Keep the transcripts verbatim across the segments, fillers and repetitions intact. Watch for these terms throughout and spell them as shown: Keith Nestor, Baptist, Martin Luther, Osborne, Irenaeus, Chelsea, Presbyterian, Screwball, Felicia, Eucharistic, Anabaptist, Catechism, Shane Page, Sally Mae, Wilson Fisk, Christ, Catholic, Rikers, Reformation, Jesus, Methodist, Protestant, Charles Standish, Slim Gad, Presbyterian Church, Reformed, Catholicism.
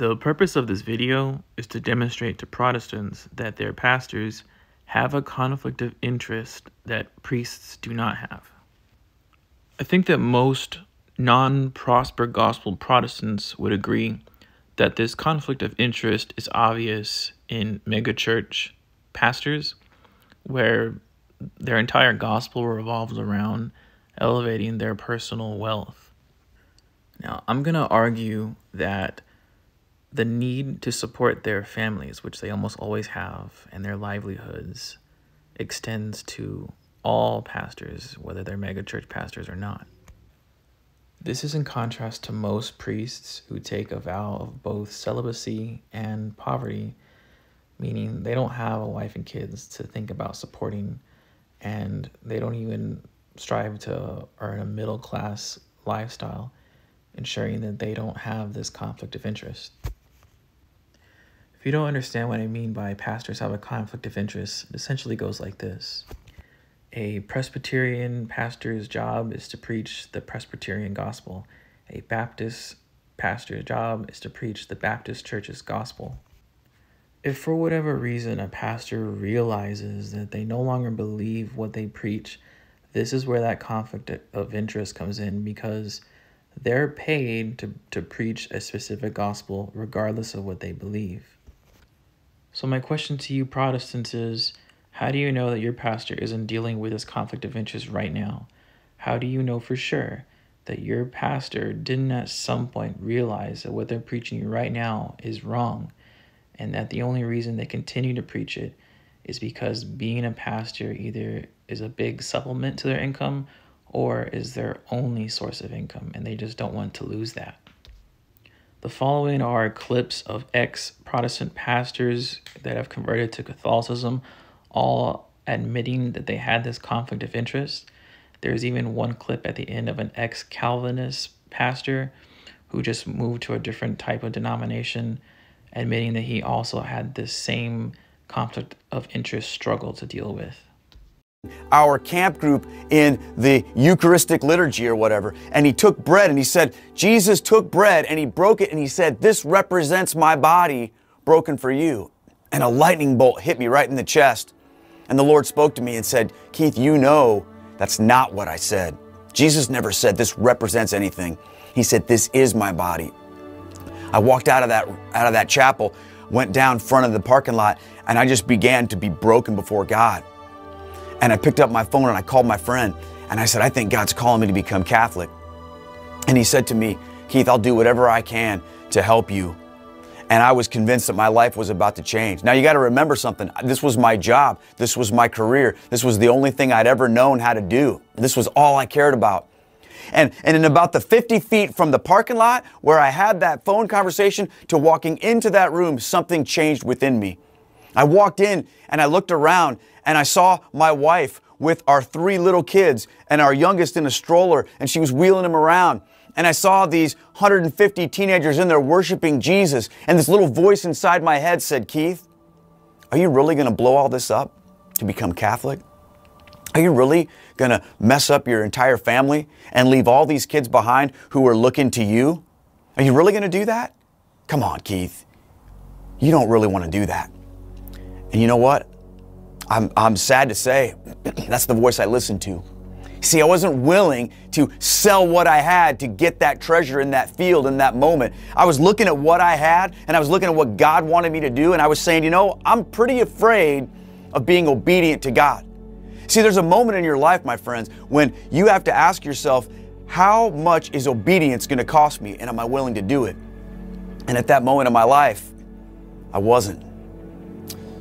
The purpose of this video is to demonstrate to Protestants that their pastors have a conflict of interest that priests do not have. I think that most non-prosper gospel Protestants would agree that this conflict of interest is obvious in megachurch pastors, where their entire gospel revolves around elevating their personal wealth. Now, I'm going to argue that the need to support their families, which they almost always have, and their livelihoods, extends to all pastors, whether they're megachurch pastors or not. This is in contrast to most priests who take a vow of both celibacy and poverty, meaning they don't have a wife and kids to think about supporting, and they don't even strive to earn a middle-class lifestyle, ensuring that they don't have this conflict of interest. If you don't understand what I mean by pastors have a conflict of interest, it essentially goes like this. A Presbyterian pastor's job is to preach the Presbyterian gospel. A Baptist pastor's job is to preach the Baptist church's gospel. If for whatever reason a pastor realizes that they no longer believe what they preach, this is where that conflict of interest comes in, because they're paid to, to preach a specific gospel regardless of what they believe. So my question to you Protestants is, how do you know that your pastor isn't dealing with this conflict of interest right now? How do you know for sure that your pastor didn't at some point realize that what they're preaching right now is wrong, and that the only reason they continue to preach it is because being a pastor either is a big supplement to their income or is their only source of income, and they just don't want to lose that? The following are clips of ex-Protestant pastors that have converted to Catholicism, all admitting that they had this conflict of interest. There's even one clip at the end of an ex-Calvinist pastor who just moved to a different type of denomination, admitting that he also had this same conflict of interest struggle to deal with. Our camp group in the Eucharistic liturgy or whatever, and he took bread and he said, Jesus took bread and he broke it and he said, this represents my body broken for you. And a lightning bolt hit me right in the chest. And the Lord spoke to me and said, Keith, you know that's not what I said. Jesus never said this represents anything. He said, this is my body. I walked out of that, out of that chapel, went down front of the parking lot, and I just began to be broken before God. And I picked up my phone and I called my friend and I said, I think God's calling me to become Catholic. And he said to me, Keith, I'll do whatever I can to help you. And I was convinced that my life was about to change. Now you got to remember something. This was my job. This was my career. This was the only thing I'd ever known how to do. This was all I cared about. And, and in about the fifty feet from the parking lot where I had that phone conversation to walking into that room, something changed within me. I walked in and I looked around and I saw my wife with our three little kids and our youngest in a stroller, and she was wheeling him around. And I saw these one hundred fifty teenagers in there worshiping Jesus, and this little voice inside my head said, Keith, are you really going to blow all this up to become Catholic? Are you really going to mess up your entire family and leave all these kids behind who are looking to you? Are you really going to do that? Come on, Keith. You don't really want to do that. And you know what? I'm, I'm sad to say, that's the voice I listened to. See, I wasn't willing to sell what I had to get that treasure in that field in that moment. I was looking at what I had, and I was looking at what God wanted me to do, and I was saying, you know, I'm pretty afraid of being obedient to God. See, there's a moment in your life, my friends, when you have to ask yourself, how much is obedience going to cost me, and am I willing to do it? And at that moment in my life, I wasn't.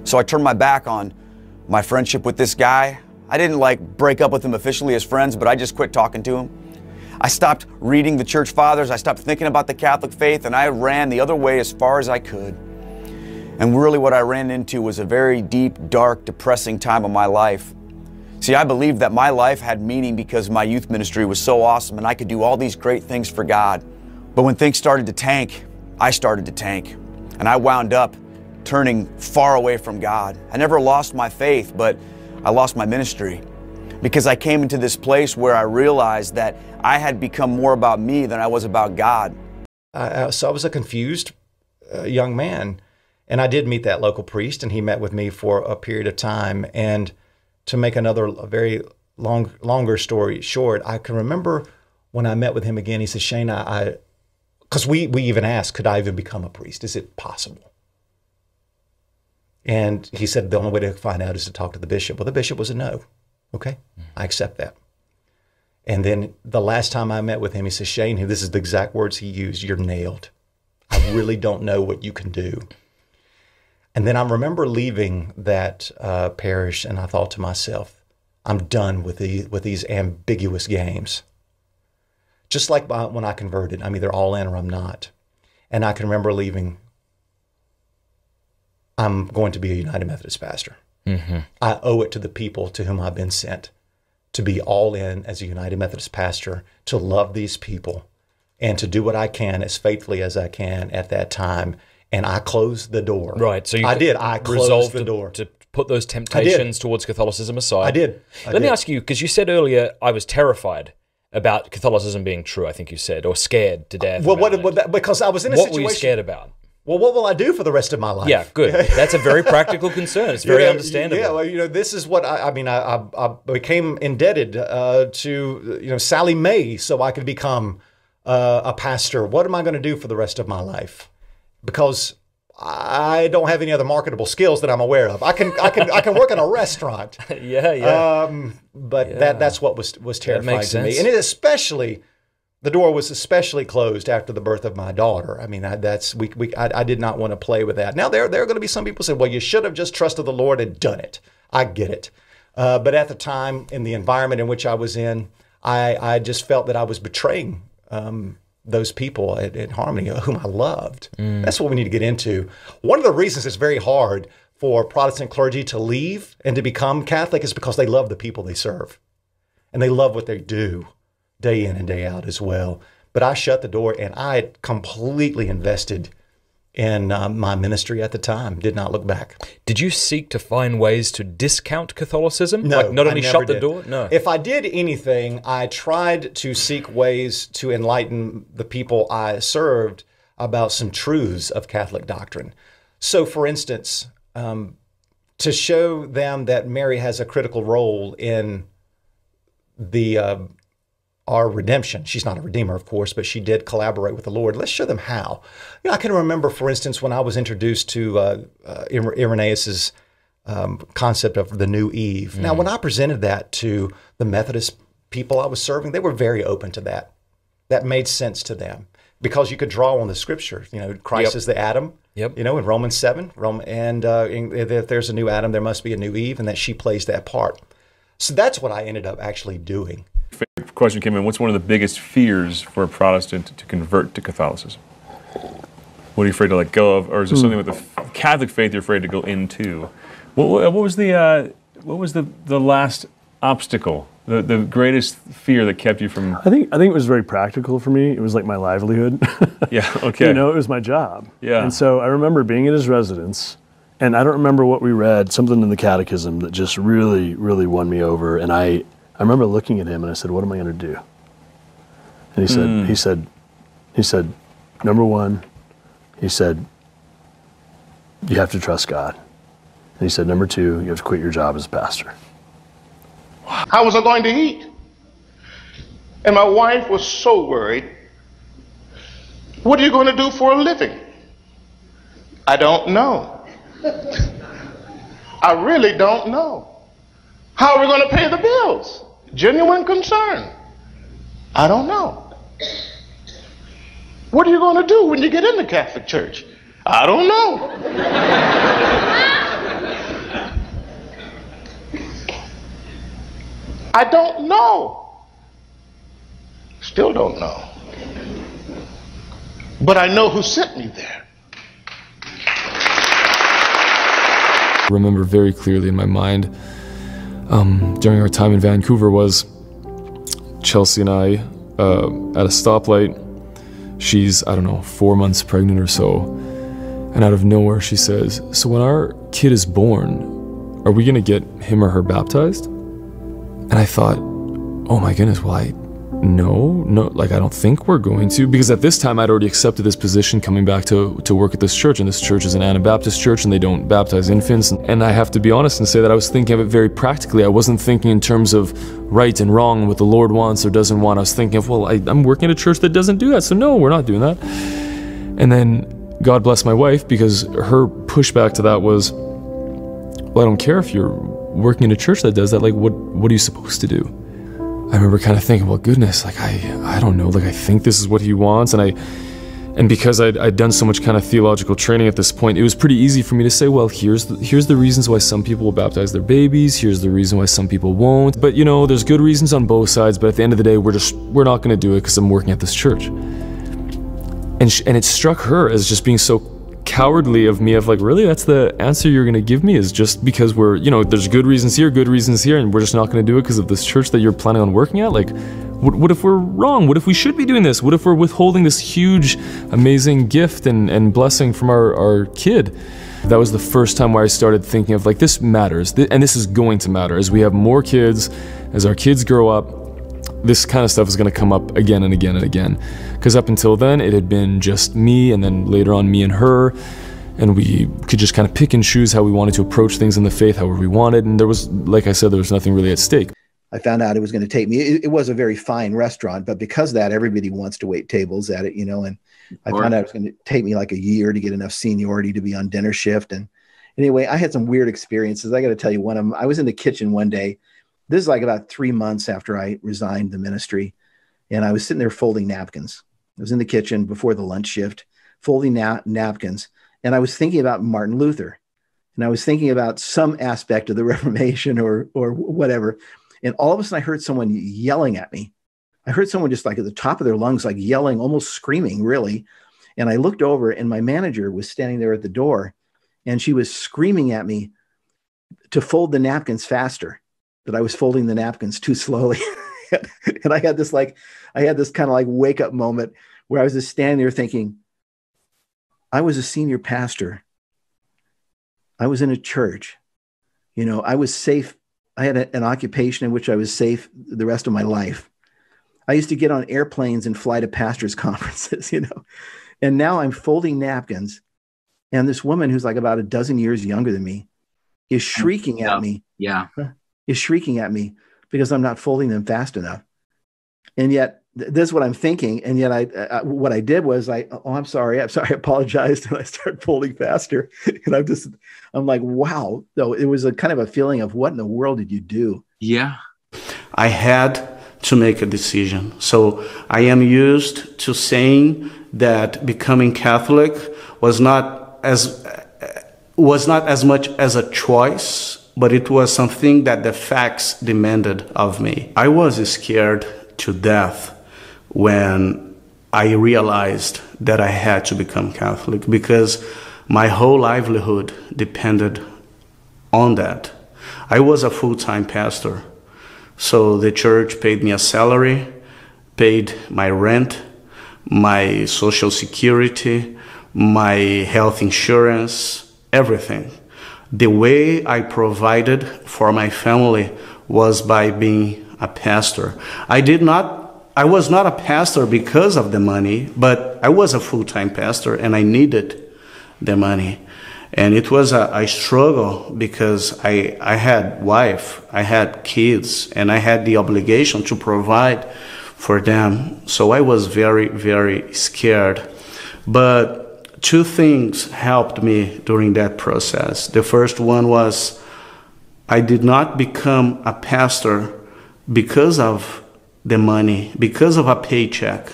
So I turned my back on my friendship with this guy. I didn't like break up with him officially as friends, but I just quit talking to him. I stopped reading the church fathers. I stopped thinking about the Catholic faith, and I ran the other way as far as I could. And really what I ran into was a very deep, dark, depressing time of my life. See, I believed that my life had meaning because my youth ministry was so awesome and I could do all these great things for God. But when things started to tank, I started to tank, and I wound up turning far away from God. I never lost my faith, but I lost my ministry because I came into this place where I realized that I had become more about me than I was about God. Uh, so I was a confused a young man. And I did meet that local priest, and he met with me for a period of time. And to make another very long, longer story short, I can remember when I met with him again, he said, Shane, I, because we, we even asked, could I even become a priest? Is it possible? And he said, the only way to find out is to talk to the bishop. Well, the bishop was a no. Okay, mm-hmm. I accept that. And then the last time I met with him, he said, Shane, this is the exact words he used, you're nailed. I really don't know what you can do. And then I remember leaving that uh, parish, and I thought to myself, I'm done with, the, with these ambiguous games. Just like by, when I converted, I'm either all in or I'm not. And I can remember leaving, I'm going to be a United Methodist pastor. Mm-hmm. I owe it to the people to whom I've been sent to be all in as a United Methodist pastor, to love these people, and to do what I can as faithfully as I can at that time. And I closed the door. Right. So you I did. I closed the to, door. To put those temptations towards Catholicism aside. I did. I Let did. me ask you, because you said earlier, I was terrified about Catholicism being true, I think you said, or scared to death. Well, what, what, because I was in a what situation. What were you scared about? Well, what will I do for the rest of my life? Yeah, good. That's a very practical concern. It's very you know, understandable. Yeah, well, you know, this is what I, I mean, I, I, I became indebted uh, to, you know, Sally Mae so I could become uh, a pastor. What am I going to do for the rest of my life? Because I don't have any other marketable skills that I'm aware of. I can, I can, I can work in a restaurant. yeah, yeah. Um, but yeah. that that's what was was terrifying to me, and it especially. The door was especially closed after the birth of my daughter. I mean, I, that's we, we I, I did not want to play with that. Now there there are going to be some people saying, "Well, you should have just trusted the Lord and done it." I get it, uh, but at the time, in the environment in which I was in, I I just felt that I was betraying um, those people at, at Harmony, whom I loved. Mm. That's what we need to get into. One of the reasons it's very hard for Protestant clergy to leave and to become Catholic is because they love the people they serve, and they love what they do. Day in and day out as well. But I shut the door, and I had completely invested in uh, my ministry at the time. Did not look back. Did you seek to find ways to discount Catholicism? No, like not only I never shut did. the door? No. If I did anything, I tried to seek ways to enlighten the people I served about some truths of Catholic doctrine. So, for instance, um, to show them that Mary has a critical role in the... Uh, Our redemption. She's not a redeemer, of course, but she did collaborate with the Lord. Let's show them how. You know, I can remember, for instance, when I was introduced to uh, uh, Irenaeus's um, concept of the new Eve. Mm. Now, when I presented that to the Methodist people I was serving, they were very open to that. That made sense to them because you could draw on the Scripture. You know, Christ yep. is the Adam. Yep. You know, in Romans seven, Rome, and uh, in, if there's a new Adam, there must be a new Eve, and that she plays that part. So that's what I ended up actually doing. Question came in, what's one of the biggest fears for a Protestant to convert to Catholicism? What are you afraid to let go of? Or is there something with the Catholic faith you're afraid to go into? What, what was the uh, what was the, the last obstacle, the, the greatest fear that kept you from... I think, I think it was very practical for me. It was like my livelihood. Yeah, okay. You know, it was my job. Yeah. And so I remember being at his residence, and I don't remember what we read, something in the Catechism that just really, really won me over, and I... I remember looking at him and I said, what am I going to do? And he said, mm. he said, he said, number one, he said, you have to trust God. And he said, number two, you have to quit your job as a pastor. How was I going to eat? And my wife was so worried. What are you going to do for a living? I don't know. I really don't know. How are we going to pay the bills? Genuine concern. I don't know. What are you going to do when you get in the Catholic Church? I don't know. I don't know. Still don't know. But I know who sent me there. I remember very clearly in my mind Um, during our time in Vancouver was Chelsea and I uh, at a stoplight. She's, I don't know, four months pregnant or so. And out of nowhere she says, so when our kid is born, are we going to get him or her baptized? And I thought, oh my goodness, well I, no, no, like I don't think we're going to, because at this time I'd already accepted this position coming back to, to work at this church, and this church is an Anabaptist church and they don't baptize infants. And I have to be honest and say that I was thinking of it very practically. I wasn't thinking in terms of right and wrong, what the Lord wants or doesn't want. I was thinking of, well, I, I'm working at a church that doesn't do that, so no, we're not doing that. And then God bless my wife, because her pushback to that was, well, I don't care if you're working in a church that does that, like what, what are you supposed to do? I remember kind of thinking, well, goodness, like, I, I don't know, like, I think this is what he wants, and I, and because I'd, I'd done so much kind of theological training at this point, it was pretty easy for me to say, well, here's the, here's the reasons why some people will baptize their babies, here's the reason why some people won't, but, you know, there's good reasons on both sides, but at the end of the day, we're just, we're not going to do it because I'm working at this church. And, sh and it struck her as just being so cowardly of me, of like, really, that's the answer you're going to give me, is just because we're, you know, there's good reasons here, good reasons here, and we're just not going to do it because of this church that you're planning on working at? Like, what, what if we're wrong? What if we should be doing this? What if we're withholding this huge, amazing gift and, and blessing from our, our kid? That was the first time where I started thinking of, like, this matters, th and this is going to matter. As we have more kids, as our kids grow up, this kind of stuff is going to come up again and again and again, because up until then it had been just me, and then later on me and her, and we could just kind of pick and choose how we wanted to approach things in the faith, however we wanted, and there was, like I said, there was nothing really at stake. I found out it was going to take me, it, it was a very fine restaurant, but because of that, everybody wants to wait tables at it, you know, and I found out it was going to take me like a year to get enough seniority to be on dinner shift. And anyway, I had some weird experiences. I got to tell you one of them. I was in the kitchen one day. This is like about three months after I resigned the ministry, and I was sitting there folding napkins. I was in the kitchen before the lunch shift, folding na napkins, and I was thinking about Martin Luther, and I was thinking about some aspect of the Reformation or or whatever. And all of a sudden, I heard someone yelling at me. I heard someone just like at the top of their lungs, like yelling, almost screaming, really. And I looked over, and my manager was standing there at the door, and she was screaming at me to fold the napkins faster. That I was folding the napkins too slowly. And I had this like, I had this kind of like wake up moment where I was just standing there thinking, I was a senior pastor. I was in a church. You know, I was safe. I had a, an occupation in which I was safe the rest of my life. I used to get on airplanes and fly to pastors' conferences, you know, and now I'm folding napkins. And this woman who's like about a dozen years younger than me is shrieking at me. Yeah. Is shrieking at me because I'm not folding them fast enough. And yet, th this is what I'm thinking. And yet, I, I what I did was I, oh, I'm sorry, I'm sorry, I apologized, and I started folding faster. And I'm just, I'm like, wow. So it was a kind of a feeling of, what in the world did you do? Yeah, I had to make a decision. So I am used to saying that becoming Catholic was not as was not as much as a choice, but it was something that the facts demanded of me. I was scared to death when I realized that I had to become Catholic, because my whole livelihood depended on that. I was a full-time pastor, so the church paid me a salary, paid my rent, my social security, my health insurance, everything. The way I provided for my family was by being a pastor. I did not, I was not a pastor because of the money, but I was a full-time pastor and I needed the money. And it was a, a struggle because I, I had wife, I had kids, and I had the obligation to provide for them. So I was very, very scared. But two things helped me during that process. The first one was, I did not become a pastor because of the money, because of a paycheck.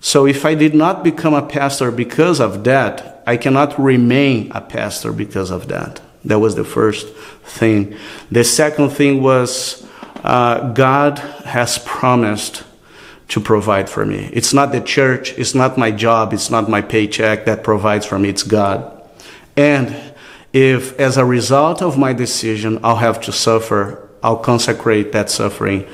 So if I did not become a pastor because of that, I cannot remain a pastor because of that. That was the first thing. The second thing was, uh, God has promised to provide for me. It's not the church, it's not my job, it's not my paycheck that provides for me, it's God. And if as a result of my decision I'll have to suffer, I'll consecrate that suffering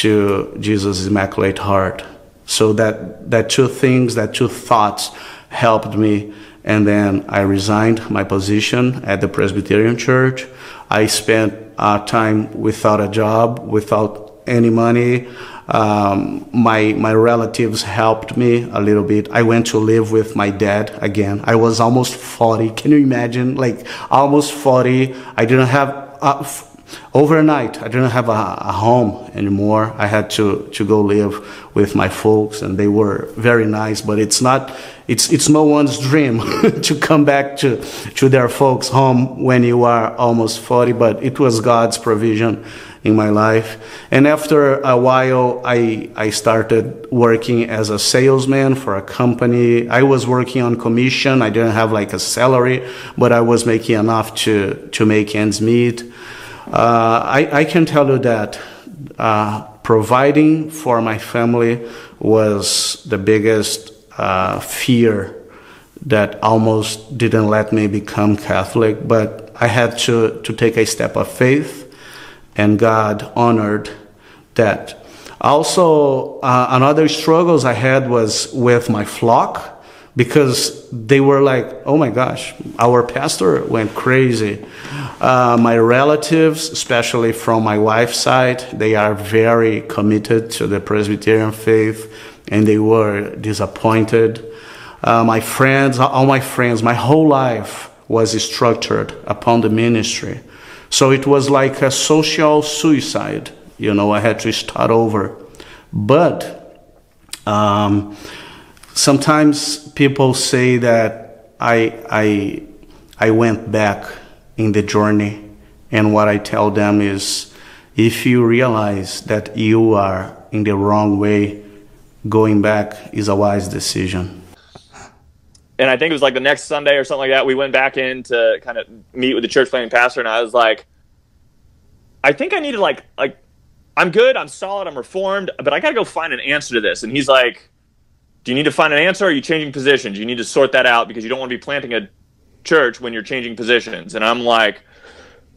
to Jesus' Immaculate Heart. So that, that two things, that two thoughts helped me. And then I resigned my position at the Presbyterian Church. I spent uh, time without a job, without any money. Um, my my relatives helped me a little bit. I went to live with my dad again. I was almost forty. Can you imagine? Like almost forty. I didn't have uh, f overnight. I didn't have a, a home anymore. I had to to go live with my folks, and they were very nice. But it's not. It's it's no one's dream to come back to to their folks' home when you are almost forty. But it was God's provision in my life. And after a while, I, I started working as a salesman for a company. I was working on commission. I didn't have like a salary, but I was making enough to, to make ends meet. Uh, I, I can tell you that uh, providing for my family was the biggest uh, fear that almost didn't let me become Catholic, but I had to, to take a step of faith. And God honored that. Also, uh, another struggles I had was with my flock, because they were like, oh my gosh, our pastor went crazy. Uh, my relatives, especially from my wife's side, they are very committed to the Presbyterian faith, and they were disappointed. Uh, my friends, all my friends, my whole life was structured upon the ministry. So it was like a social suicide, you know, I had to start over. But um, sometimes people say that I, I, I went back in the journey, and what I tell them is, if you realize that you are in the wrong way, going back is a wise decision. And I think it was like the next Sunday or something like that, we went back in to kind of meet with the church planting pastor, and I was like, I think I needed like, like, I'm good, I'm solid, I'm reformed, but I got to go find an answer to this. And he's like, do you need to find an answer, or are you changing positions? You need to sort that out, because you don't want to be planting a church when you're changing positions. And I'm like,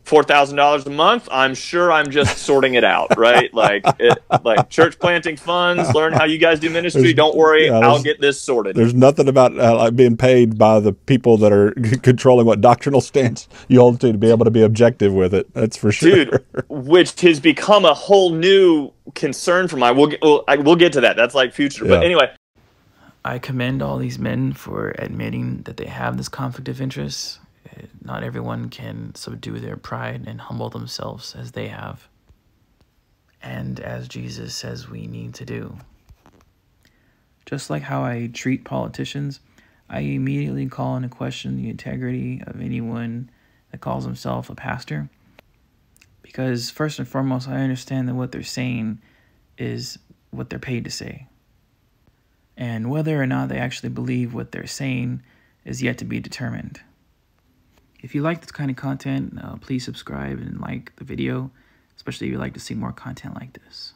four thousand dollars a month, I'm sure I'm just sorting it out, right? Like, it, like church planting funds, learn how you guys do ministry, there's, don't worry, yeah, I'll get this sorted. There's nothing about uh, like being paid by the people that are controlling what doctrinal stance you hold to to be able to be objective with it, that's for sure. Dude, which has become a whole new concern for my, we'll get, we'll, I, we'll get to that, that's like future, yeah. But anyway. I commend all these men for admitting that they have this conflict of interest. Not everyone can subdue their pride and humble themselves as they have, and as Jesus says we need to do. Just like how I treat politicians, I immediately call into question the integrity of anyone that calls himself a pastor, because first and foremost, I understand that what they're saying is what they're paid to say. And whether or not they actually believe what they're saying is yet to be determined. If you like this kind of content, uh, please subscribe and like the video, especially if you'd like to see more content like this.